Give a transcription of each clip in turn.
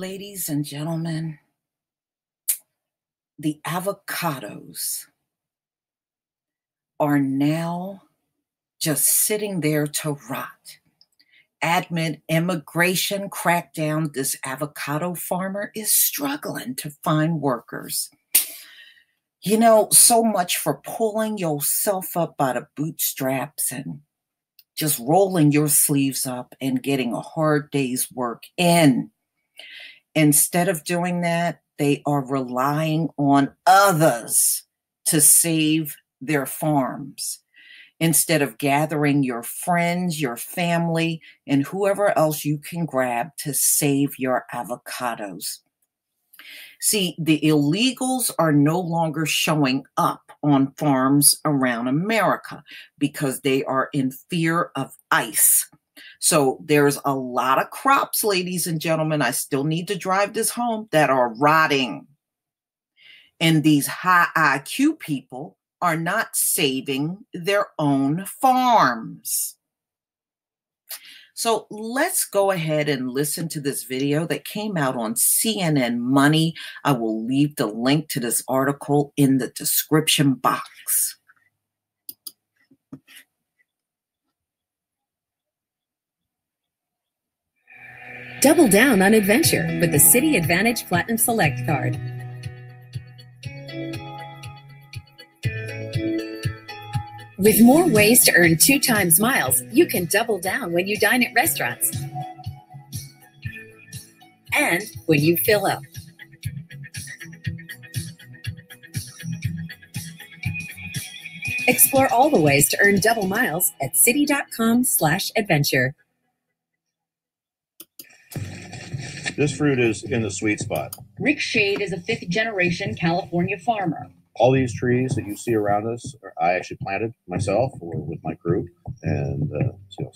Ladies and gentlemen, the avocados are now just sitting there to rot. Amid immigration crackdown, this avocado farmer is struggling to find workers. You know, so much for pulling yourself up by the bootstraps and just rolling your sleeves up and getting a hard day's work in. Instead of doing that, they are relying on others to save their farms. Instead of gathering your friends, your family, and whoever else you can grab to save your avocados. See, the illegals are no longer showing up on farms around America because they are in fear of ICE. So there's a lot of crops, ladies and gentlemen, I still need to drive this home, that are rotting. And these high IQ people are not saving their own farms. So let's go ahead and listen to this video that came out on CNN Money. I will leave the link to this article in the description box. Double down on adventure with the City Advantage Platinum Select card. With more ways to earn 2x miles, you can double down when you dine at restaurants and when you fill up. Explore all the ways to earn double miles at city.com/adventure. This fruit is in the sweet spot. Rick Shade is a 5th-generation California farmer. All these trees that you see around us, I actually planted myself or with my crew, and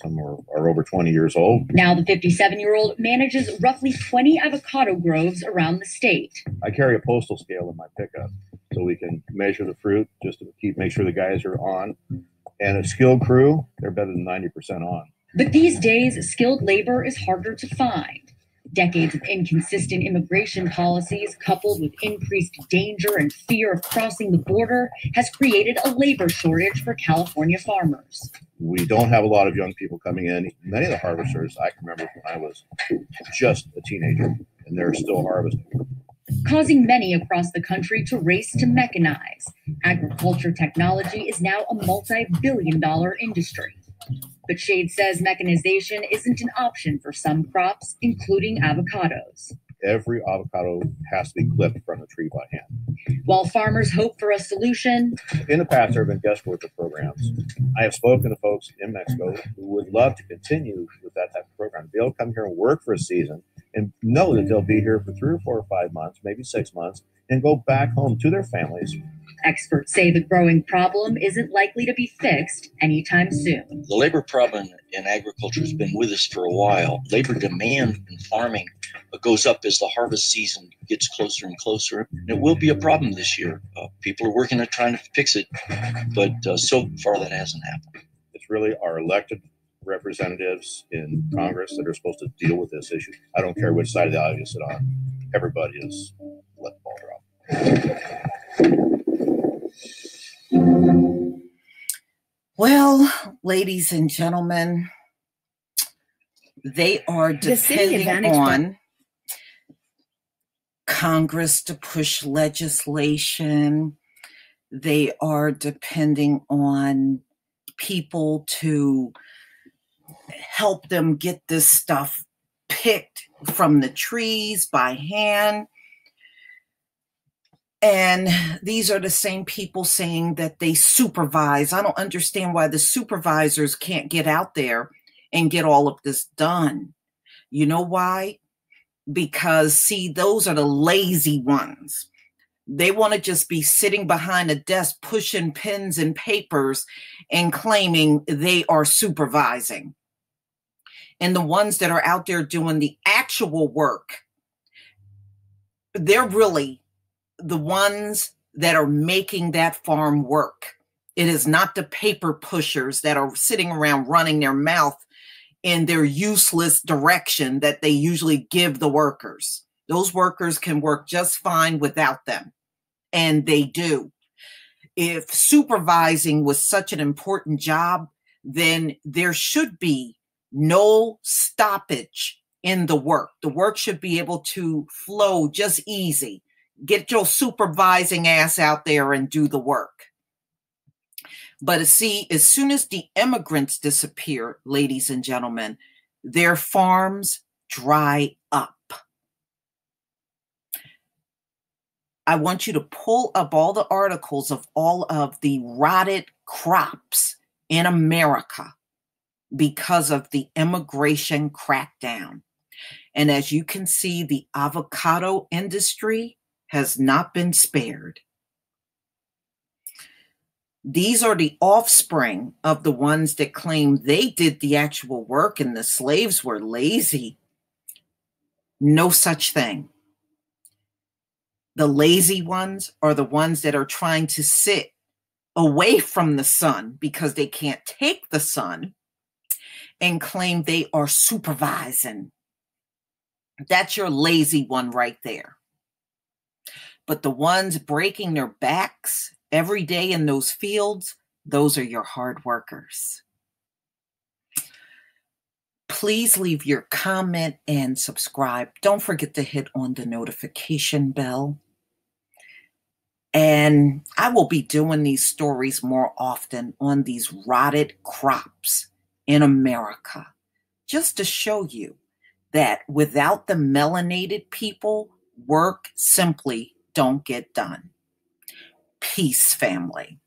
some are over 20 years old. Now the 57-year-old manages roughly 20 avocado groves around the state. I carry a postal scale in my pickup so we can measure the fruit just to make sure the guys are on. And a skilled crew, they're better than 90% on. But these days, skilled labor is harder to find. Decades of inconsistent immigration policies, coupled with increased danger and fear of crossing the border, has created a labor shortage for California farmers. We don't have a lot of young people coming in. Many of the harvesters I can remember when I was just a teenager, and they're still harvesting. Causing many across the country to race to mechanize. Agriculture technology is now a multi-billion-dollar industry. But Shade says mechanization isn't an option for some crops, including avocados. Every avocado has to be clipped from the tree by hand. While farmers hope for a solution. In the past, there have been guest worker programs. I have spoken to folks in Mexico who would love to continue with that type of program. They'll come here and work for a season and know that they'll be here for 3 or 4 or 5 months, maybe 6 months, and go back home to their families. Experts say the growing problem isn't likely to be fixed anytime soon. The labor problem in agriculture has been with us for a while. Labor demand in farming goes up as the harvest season gets closer and closer. And it will be a problem this year. People are working at trying to fix it, but so far that hasn't happened. It's really our elected representatives in Congress that are supposed to deal with this issue. I don't care which side of the aisle you sit on. Everybody is let the ball drop. Well, ladies and gentlemen, they are depending on Congress to push legislation. They are depending on people to help them get this stuff picked from the trees by hand. And these are the same people saying that they supervise. I don't understand why the supervisors can't get out there and get all of this done. You know why? Because, see, those are the lazy ones. They want to just be sitting behind a desk pushing pens and papers and claiming they are supervising. And the ones that are out there doing the actual work, they're really the ones that are making that farm work. It is not the paper pushers that are sitting around running their mouth in their useless direction that they usually give the workers. Those workers can work just fine without them, and they do. If supervising was such an important job, then there should be no stoppage in the work. The work should be able to flow just easy. Get your supervising ass out there and do the work. But see, as soon as the immigrants disappear, ladies and gentlemen, their farms dry up. I want you to pull up all the articles of all of the rotted crops in America because of the immigration crackdown. And as you can see, the avocado industry has not been spared. These are the offspring of the ones that claim they did the actual work and the slaves were lazy. No such thing. The lazy ones are the ones that are trying to sit away from the sun because they can't take the sun and claim they are supervising. That's your lazy one right there. But the ones breaking their backs every day in those fields, those are your hard workers. Please leave your comment and subscribe. Don't forget to hit on the notification bell. And I will be doing these stories more often on these rotted crops in America, just to show you that without the melanated people, work simply don't get done. Peace, family.